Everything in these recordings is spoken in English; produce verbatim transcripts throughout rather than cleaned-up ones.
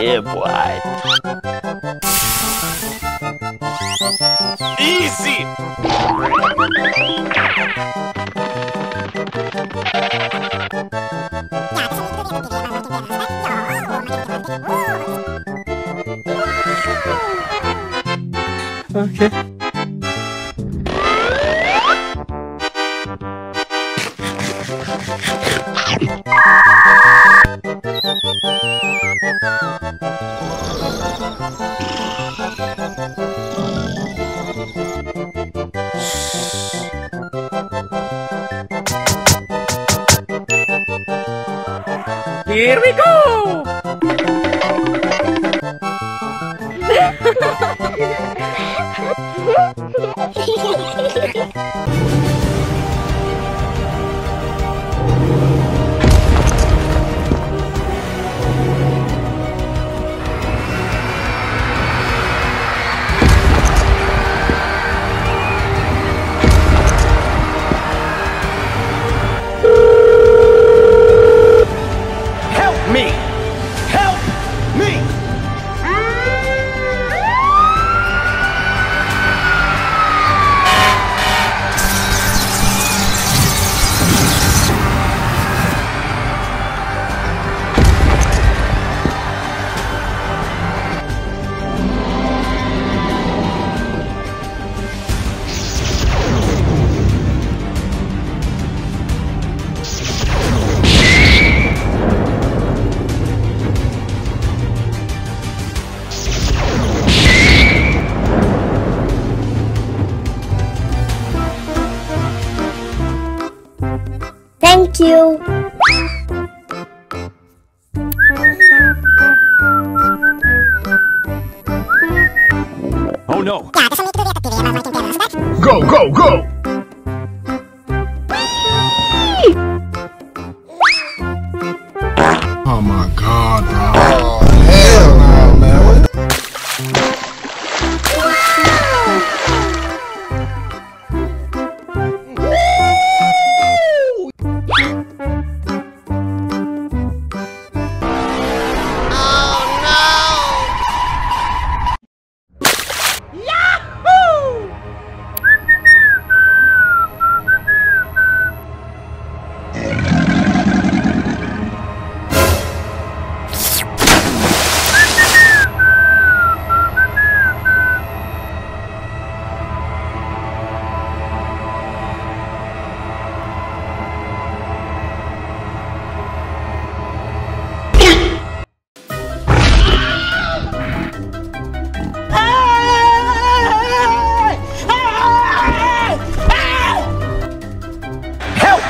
Yeah, boy. Easy. Okay. Here we go! Thank you. Oh no. Go, go, go. Oh my God, bro. Oh, hell no, man. What?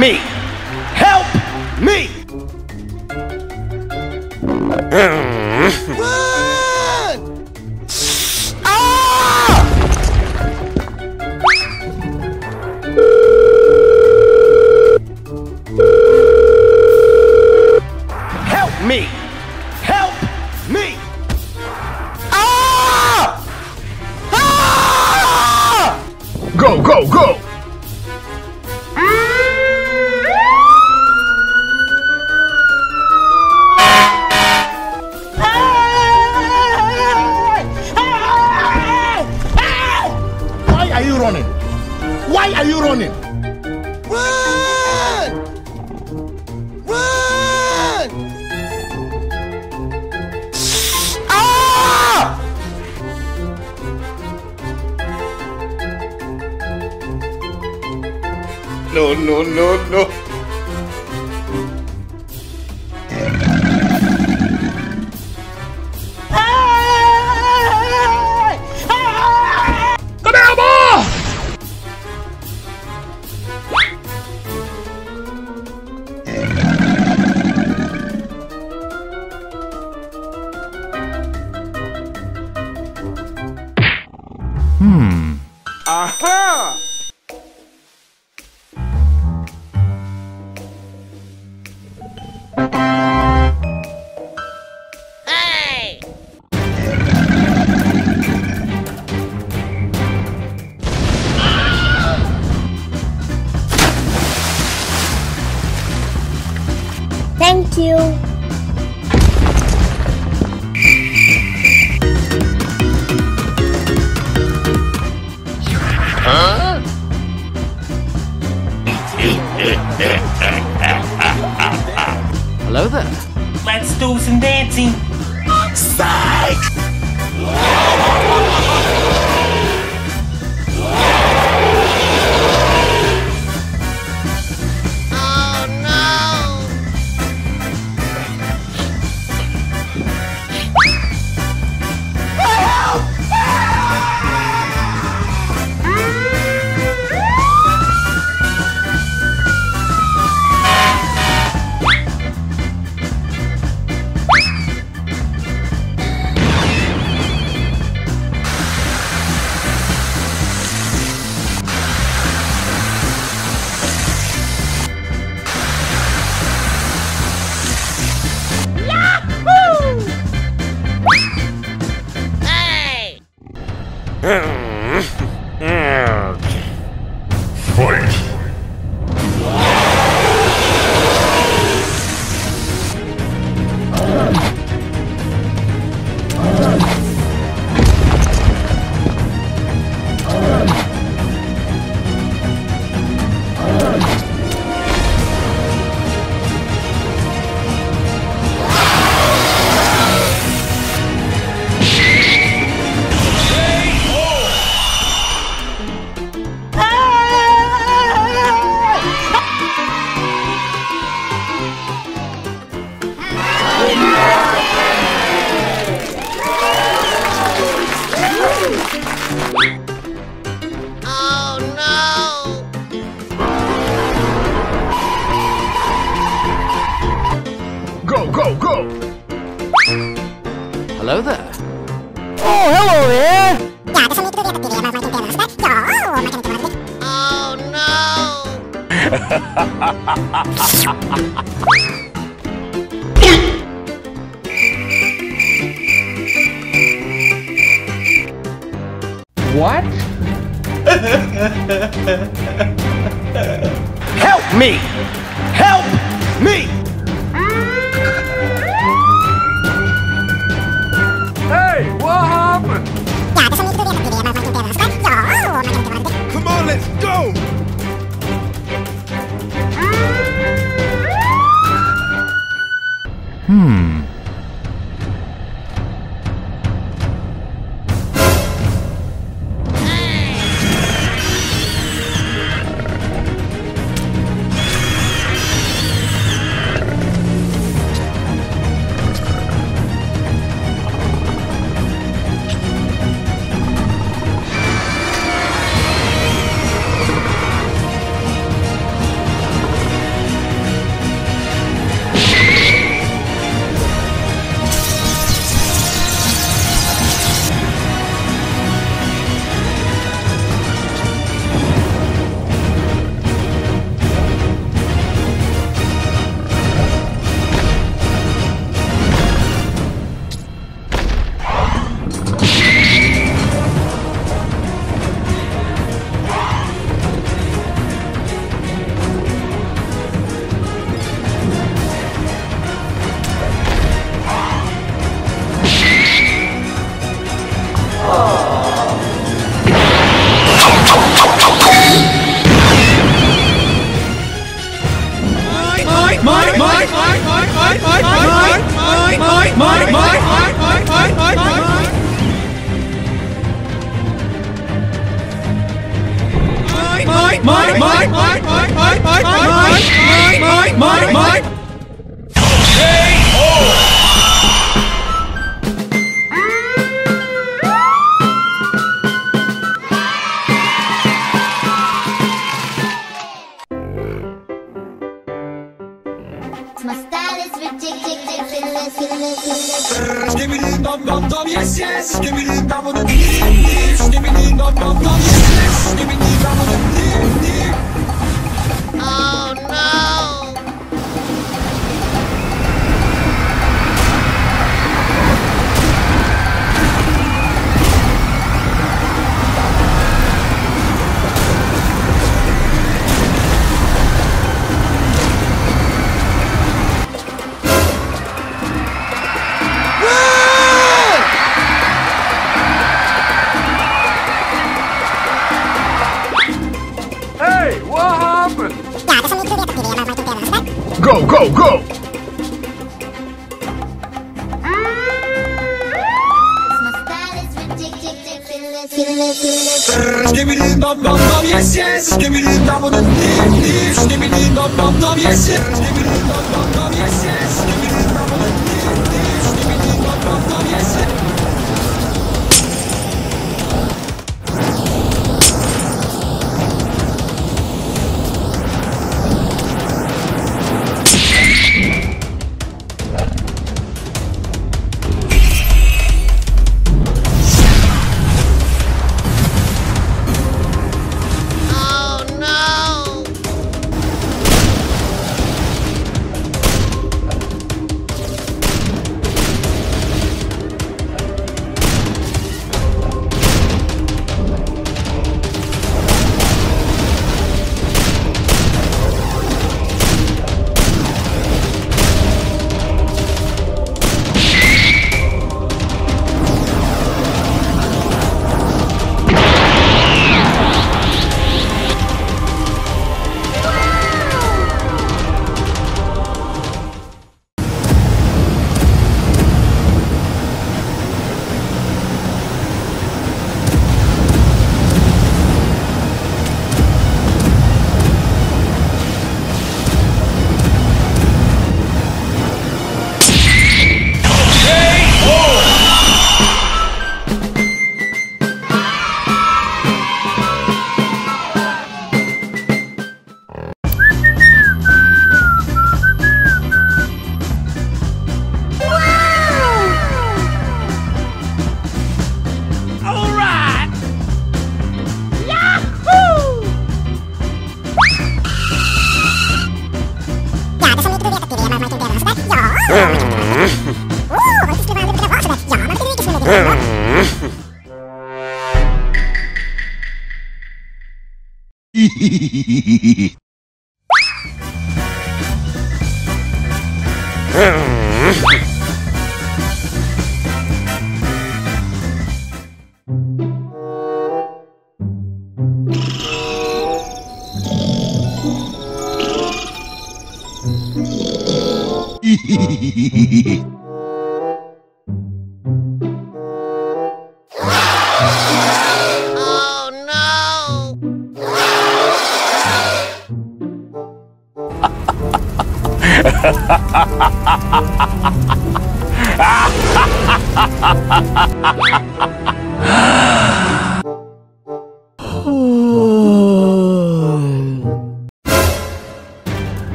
Me! Help me! Help me! Help me! Ah! Ah! Go, go, go! Why are you running? Run! Run! Ah! No, no, no, no. Hmm. Aha! Hey! Thank you. Fight! Hello there. Oh, hello there. Oh no. What? Help me! Help me! Come on, let's go! Hmm.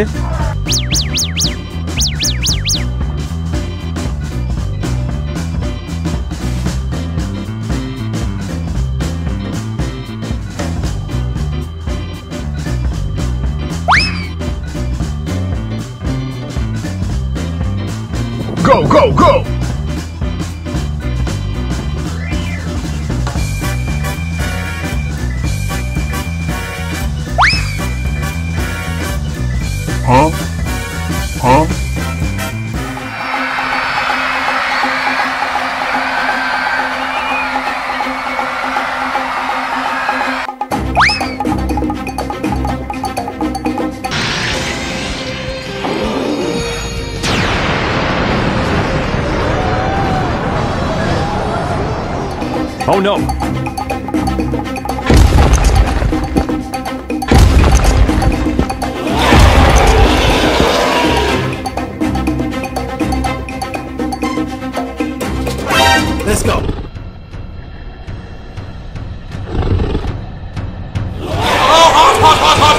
Okay. Go, go, go! Huh? Huh? Oh no! Let's go! Oh, hot, hot, hot, hot!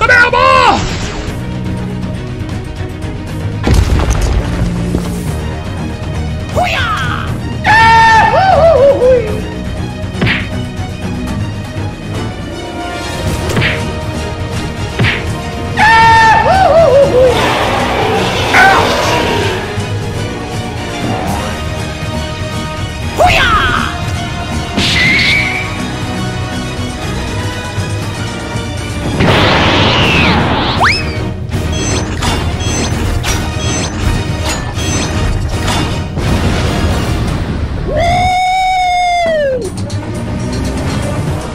Come here, ball! Hoo-yah! Yeah! Woo-hoo-hoo-hoo-hoo! Yeah! Woo-hoo-hoo-hoo! Go,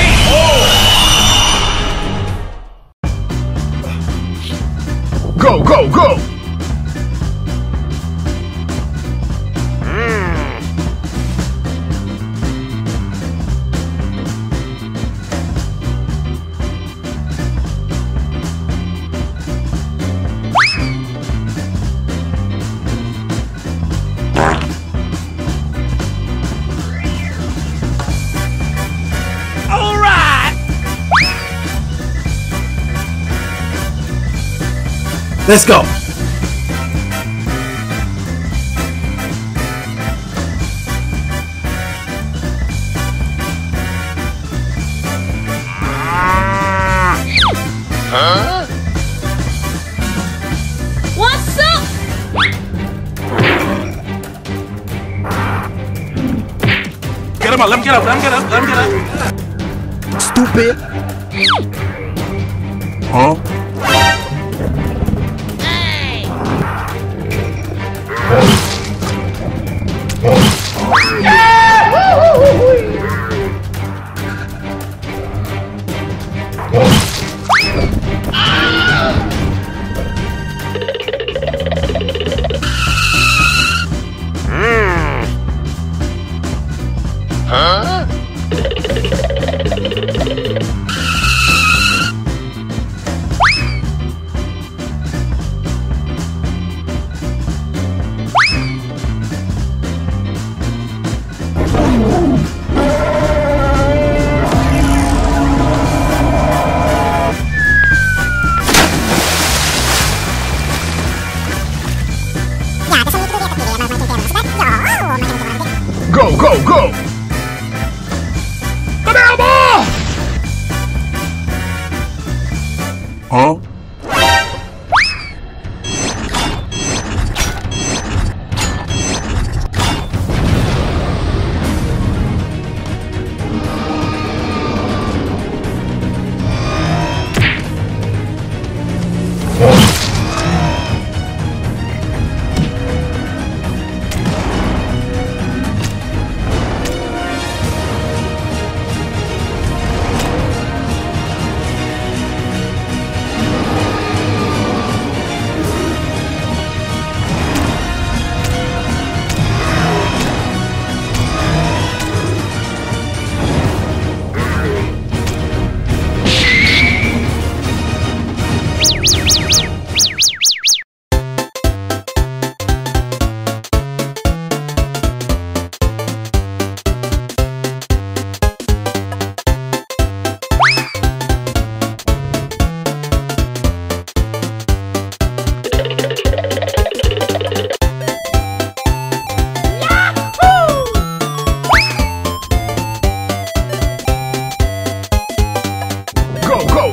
go, go! Mm. All right! Let's go! Huh? What's up? Get him up, let him get up, let him get up, let him get up. Stupid. Huh? Hey. Yeah! Woo-hoo-hoo-hoo-hoo! Huh? Go, go, go! Huh?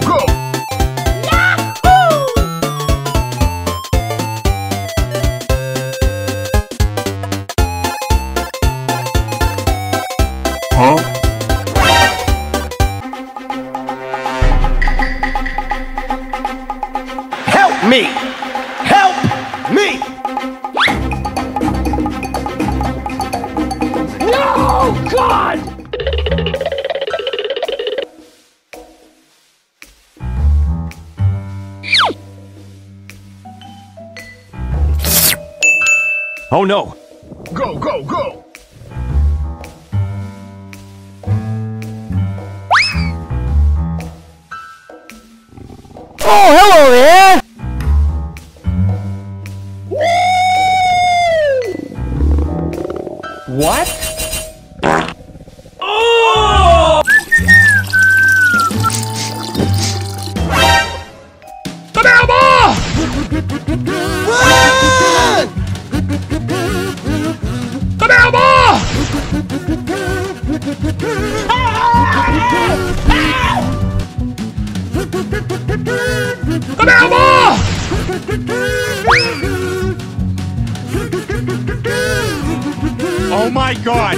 go, go! Oh no! Go, go, go! Oh, hello there! Woo! What? Oh my God!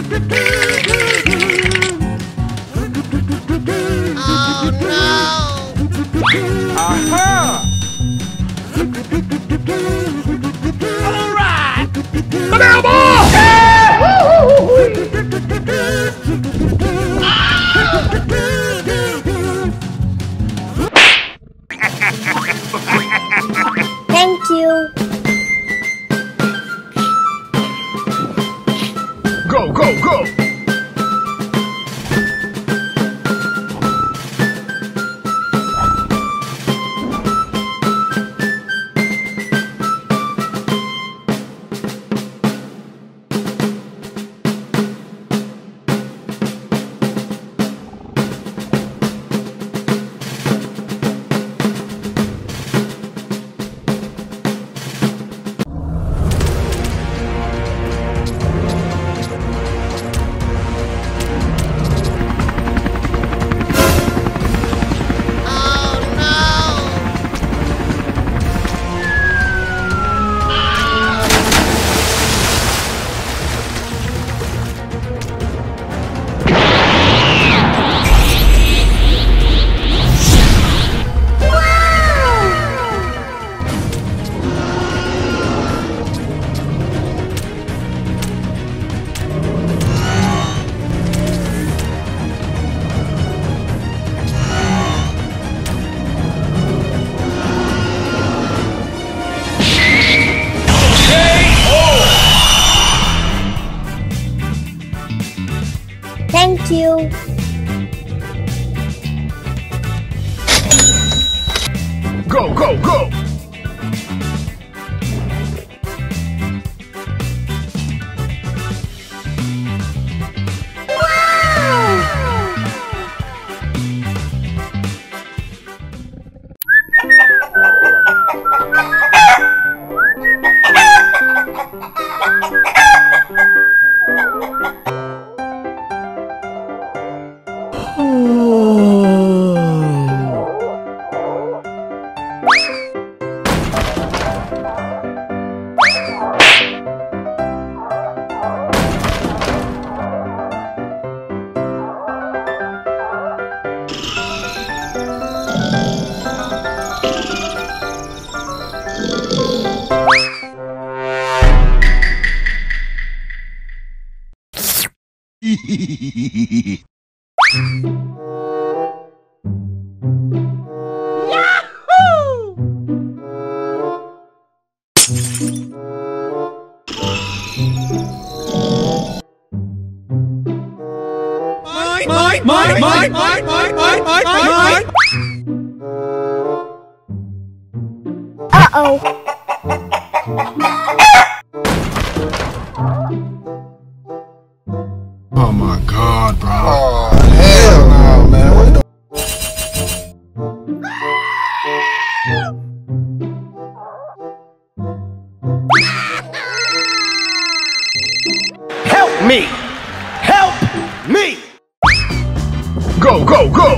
Oh no! Aha! All right! Thank you. Go, go, go! Thank you. Go, go, go. My, my, my, my, my, my, my, my, my. Uh-oh. Oh my God, bro. Oh, hell no, man. What the Help me! Help me! Go, go, go!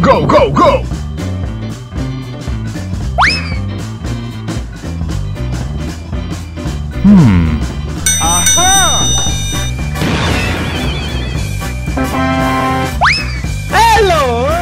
Go, go, go! Hmm. Aha! Hello!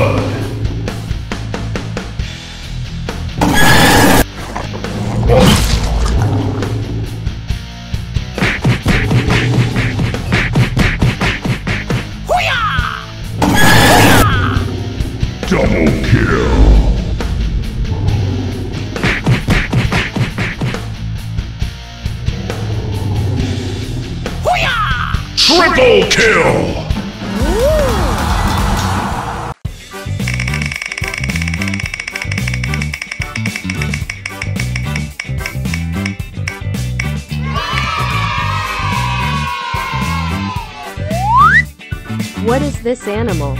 blood. Triple kill! What is this animal?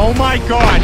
Oh my God!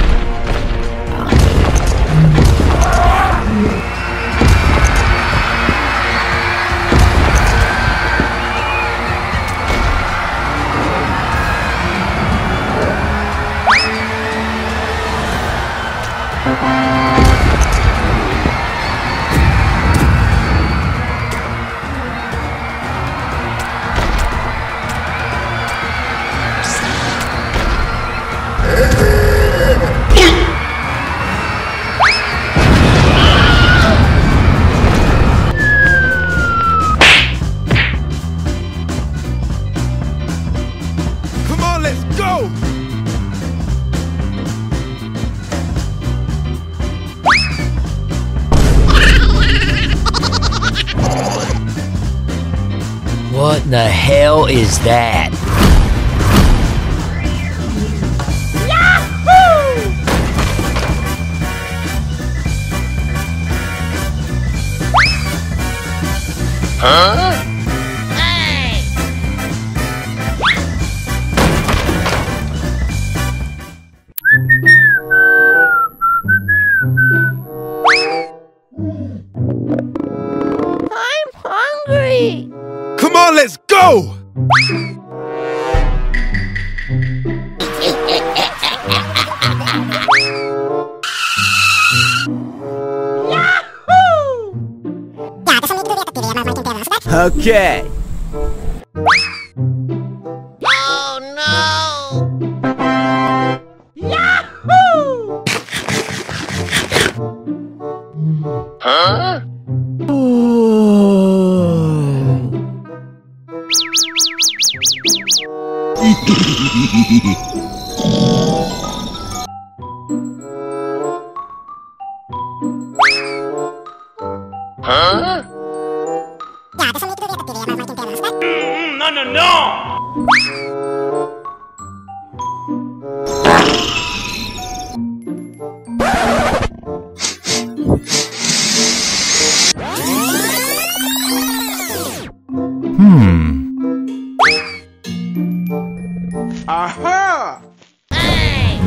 What the hell is that? Yahoo! Huh? Hey! I'm hungry! Come on, let's go! Okay. Oh no! Yahoo! Huh? Huh? No, no, no! Hmm. Aha! Hey!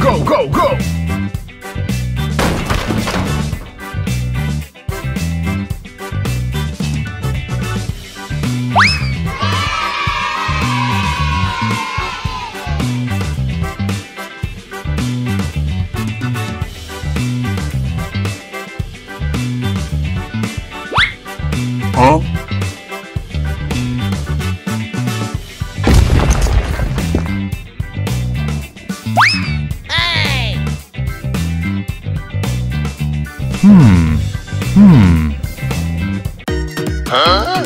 Go, go, go! Huh? Hmm. Hmm. Huh? Huh?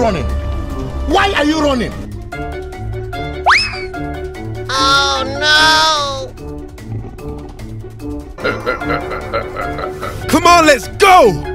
Running? Why are you running? Oh no! Come on, let's go!